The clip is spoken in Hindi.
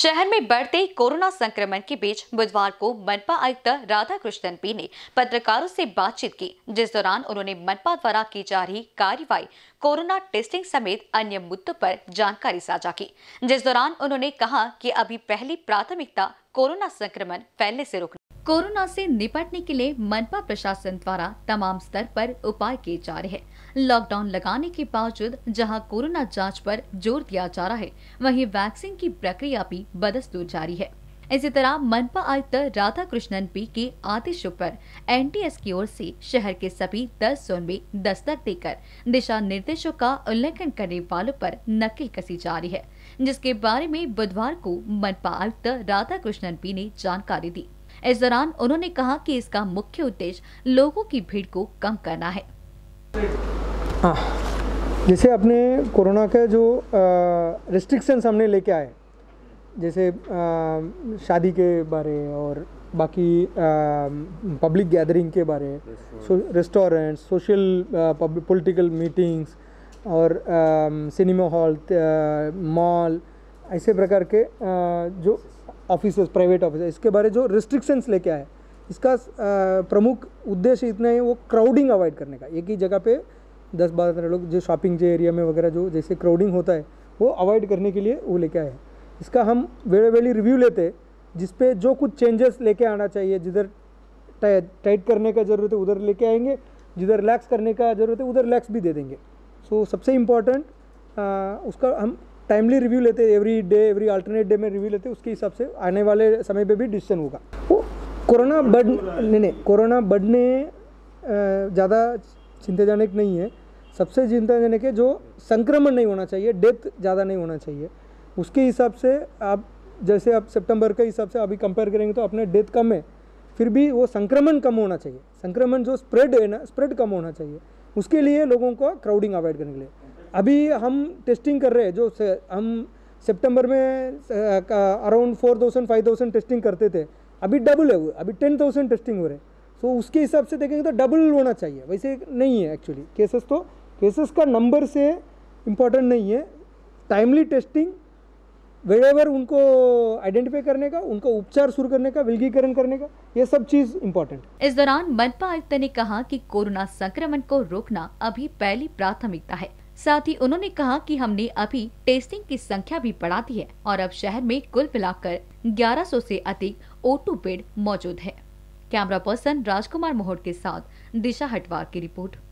शहर में बढ़ते कोरोना संक्रमण के बीच बुधवार को मनपा आयुक्त राधाकृष्णन पी ने पत्रकारों से बातचीत की, जिस दौरान उन्होंने मनपा द्वारा की जा रही कार्रवाई, कोरोना टेस्टिंग समेत अन्य मुद्दों पर जानकारी साझा की। जिस दौरान उन्होंने कहा कि अभी पहली प्राथमिकता कोरोना संक्रमण फैलने से रोकना। कोरोना से निपटने के लिए मनपा प्रशासन द्वारा तमाम स्तर पर उपाय किए जा रहे हैं। लॉकडाउन लगाने के बावजूद जहां कोरोना जांच पर जोर दिया जा रहा है, वहीं वैक्सीन की प्रक्रिया भी बदस्तूर जारी है। इसी तरह मनपा आयुक्त राधाकृष्णन पी के आदेशों पर एनटीएस की ओर से शहर के सभी 10 जोन में दस्तक देकर दिशा निर्देशों का उल्लंघन करने वालों पर नकेल कसी जा रही है, जिसके बारे में बुधवार को मनपा आयुक्त राधाकृष्णन पी ने जानकारी दी। इस दौरान उन्होंने कहा कि इसका मुख्य उद्देश्य लोगों की भीड़ को कम करना है। जैसे अपने कोरोना के जो रिस्ट्रिक्शंस हमने लेके आए, जैसे शादी के बारे और बाकी पब्लिक गैदरिंग के बारे, रेस्टोरेंट्स, सोशल पॉलिटिकल मीटिंग्स और सिनेमा हॉल, मॉल, ऐसे प्रकार के जो ऑफिसेस, प्राइवेट ऑफिसेस, इसके बारे जो रिस्ट्रिक्शंस लेके आए, इसका प्रमुख उद्देश्य इतना है वो क्राउडिंग अवॉइड करने का। एक ही जगह पे 10-12 लोग जो शॉपिंग के एरिया में वगैरह जो जैसे क्राउडिंग होता है वो अवॉइड करने के लिए वो लेके आए हैं। इसका हम वेले रिव्यू लेते जिसपे जो कुछ चेंजेस लेके आना चाहिए, जिधर टाइट करने का ज़रूरत है उधर लेके आएंगे, जिधर रिलैक्स करने का ज़रूरत है उधर रिलैक्स भी दे देंगे। सो सबसे इम्पॉर्टेंट उसका हम टाइमली रिव्यू लेते, every day, every alternate day में रिव्यू लेते। उसके हिसाब से आने वाले समय पे भी डिसीजन होगा। वो कोरोना बढ़ने ज़्यादा चिंताजनक नहीं है। सबसे चिंताजनक है जो संक्रमण नहीं होना चाहिए, डेथ ज़्यादा नहीं होना चाहिए। उसके हिसाब से आप जैसे आप सितंबर के हिसाब से अभी कंपेयर करेंगे तो अपने डेथ कम है, फिर भी वो संक्रमण कम होना चाहिए। संक्रमण जो स्प्रेड है ना, स्प्रेड कम होना चाहिए। उसके लिए लोगों को क्राउडिंग अवॉइड करने के लिए अभी हम टेस्टिंग कर रहे हैं। जो हम सितंबर में अराउंड 4,000-5,000 टेस्टिंग करते थे, अभी डबल है, अभी 10,000 टेस्टिंग हो रहे हैं। सो उसके हिसाब से देखेंगे तो डबल होना चाहिए, वैसे नहीं है एक्चुअली। केसेस का नंबर से इम्पॉर्टेंट नहीं है, टाइमली टेस्टिंग, वेरेवर उनको आइडेंटिफाई करने का, उनका उपचार शुरू करने का, विलगीकरण करने का, ये सब चीज इम्पोर्टेंट। इस दौरान मनपा आयुक्त ने कहा कि कोरोना संक्रमण को रोकना अभी पहली प्राथमिकता है। साथ ही उन्होंने कहा कि हमने अभी टेस्टिंग की संख्या भी बढ़ा दी है और अब शहर में कुल मिलाकर 1100 से अधिक O2 बेड मौजूद है। कैमरा पर्सन राजकुमार मोहर के साथ दिशा हटवार की रिपोर्ट।